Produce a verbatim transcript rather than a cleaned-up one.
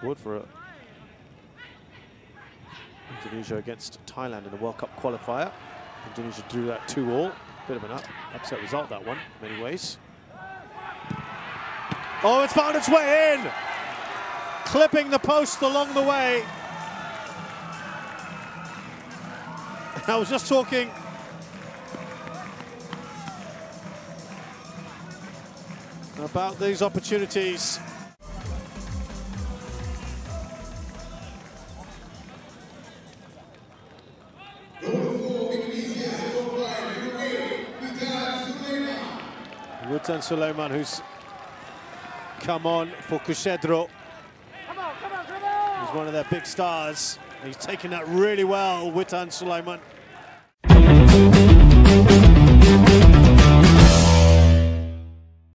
squad for Indonesia against Thailand in the World Cup qualifier. Indonesia drew that two all. Bit of an up, upset result, that one, in many ways. Oh, it's found its way in! Clipping the post along the way. I was just talking about these opportunities. Witan Sulaeman, who's come on for Kushedro. Come on, come on, come on. He's one of their big stars. He's taken that really well, Witan Sulaeman.